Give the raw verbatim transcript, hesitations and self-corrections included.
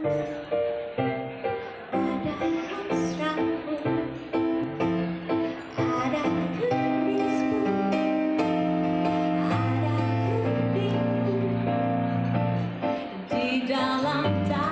Dalam